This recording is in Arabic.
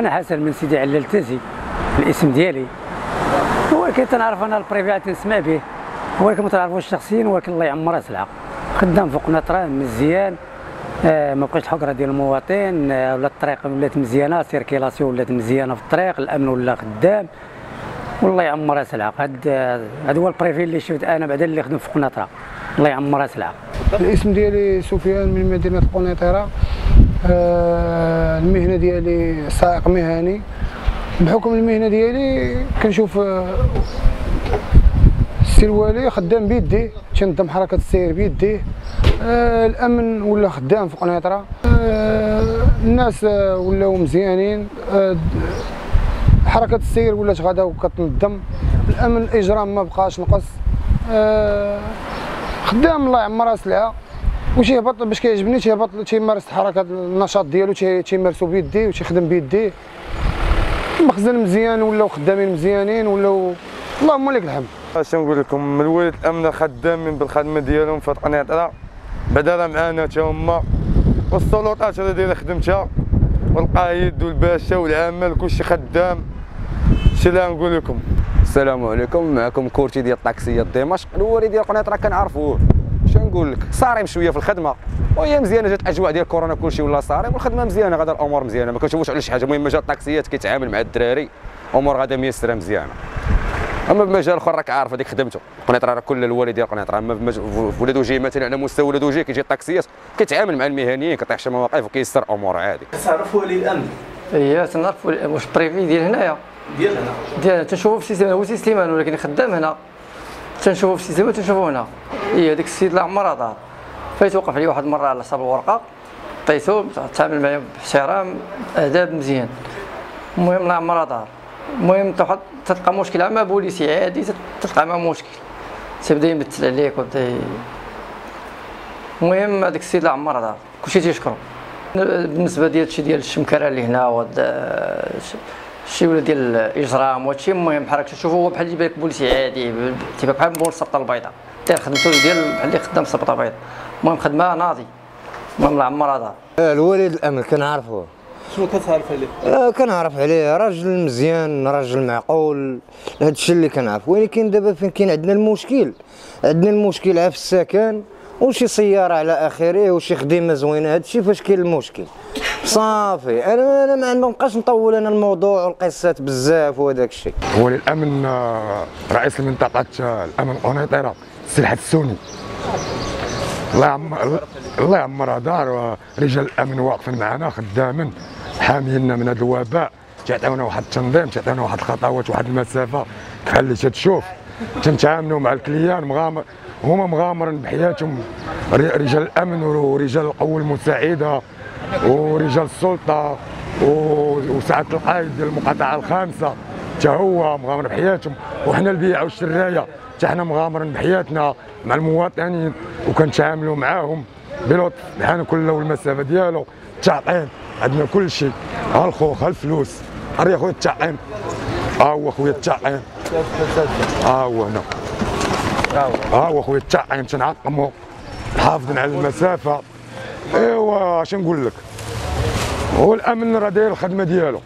انا حسن من سيدي علال التازي الاسم ديالي، ولكن تنعرف انا البريفي تنسمع به، ولكن ما تنعرفوش شخصيا، ولكن الله يعمرها سلعه. خدام في القنيطرة مزيان، ما بقيتش الحقره ديال المواطن، ولا الطريق ولات مزيانه، السيركيلاسيون ولات مزيانه في الطريق، الامن ولا خدام، والله يعمرها سلعه. هذا هو البريفي اللي شفت انا بعدا اللي خدم في القنيطرة، الله يعمرها سلعه. الاسم ديالي سفيان من مدينه القنيطرة. المهنه ديالي سائق مهني. بحكم المهنه ديالي كنشوف السير والي خدام بيديه، تنظم حركه السير بيديه. الامن ولا خدام في القنيطرة. الناس ولاو مزيانين، حركه السير ولات غادا وكتنظم، الامن الاجرام ما بقاش نقص. خدام الله يعمرها سلعه، وتيهبط باش كيعجبني، تيهبط تيمارس الحركه النشاط ديالو، تيمارسو بيديه وتيخدم بيديه. المخزن مزيان، ولاو خدامين مزيانين، ولاو اللهم لك الحمد. اش نقول لكم، الولاد الامن خدامين بالخدمه ديالهم في القنيطرة، بعدا راه معانا تا هما، والسلطات راه دايره خدمتها، والقايد والباشا والعمل كلشي خدام. شي اللي نقول لكم. السلام عليكم، معكم كورتي ديال الطاكسيه دمشق. الولي ديال القنيطرة كنعرفوه، شنقول لك، صارم شويه في الخدمه، وهي مزيانه، جات الاجواء ديال كورونا كلشي ولا صارم، والخدمه مزيانه، غادا الامور مزيانه، ما كنشوفوش على شي حاجه. المهم مجال الطاكسيات كيتعامل مع الدراري، امور غادا ميسره مزيانه. اما بمجال اخر راك عارف هذيك خدمته القنيطرة، راه كل الوالي ديال القنيطرة. اما ولادوجي مثلا على مستوى ولادوجي كيجي الطاكسيات كيتعامل مع المهنيين، كيطيح شي مواقف وكيسر امور عادي. كتعرف ولي الامن؟ اييه تنعرف. واش بريفي ديال هنايا؟ ديال هنا تنشوفو في سيستيمان، هو سيستيمان ولكن خدام هنا، تنشوفو في سيستيمان تنشوفو هنا. اييه هذاك السيد الله عمره دار، فايت وقف عليه واحد المره على حساب الورقه، عطيتو تعامل معايا باحترام اداب مزيان. المهم الله عمره دار. المهم تلقى مشكل مع بوليسي عادي، تلقى مع مشكل تيبدا يمثل عليك وبدا. المهم هذاك السيد الله عمره دار، كلشي تيشكرو. بالنسبه ديال هادشي ديال الشمكره اللي هنا شي ولا ديال الاجرام وهادشي، المهم بحال كتشوفو هو بحال اللي بالك بوليسي عادي، تيبان بحال مول السبطه البيضاء، داير خدمته ديال بحال اللي خدام السبطه البيضاء. المهم خدمه ناضي، المهم الله عمره دار. الوليد الامن كنعرفوه. شنو كتعرف عليه؟ كنعرف عليه راجل مزيان، راجل معقول، هادشي اللي كنعرف. ولكن دابا فين كاين عندنا المشكل، عندنا المشكل عا في السكن، وشي سياره على اخره، وشي خدمه زوينه، هادشي فاش كاين المشكل صافي. انا ما نبقاش نطول انا الموضوع والقصات بزاف وهداك الشيء. ولي الامن رئيس المنطقه الامن القنيطرة السي الحسوني، الله يعمرها دار. رجال الامن واقفين معنا خدامين، حامينا من هذا الوباء، تعطيونا واحد التنظيم، تعطيونا واحد الخطوات، واحد المسافه بحال اللي تتشوف. تنتعاملوا مع الكليان مغامر، هما مغامرين بحياتهم، رجال الامن ورجال القوه المساعده ورجال السلطه وساعه القائد ديال المقاطعه الخامسه، حتى هو مغامر بحياتهم. وحنا البيعه والشرايه حتى حنا مغامرين بحياتنا مع المواطنين، وكنتعاملوا معاهم بلطف، بحال كله والمسافه ديالو. التعطيم عندنا كل شيء، ها الخوخ، ها الفلوس، ها خويا التعطيم، ها هو خويا التعطيم، ها هو هنا، ها هو خويا التعطيم، تنعقمو محافظين على المسافه. ايوا شنو نقول لك، هو الامن راه داير الخدمه ديالو.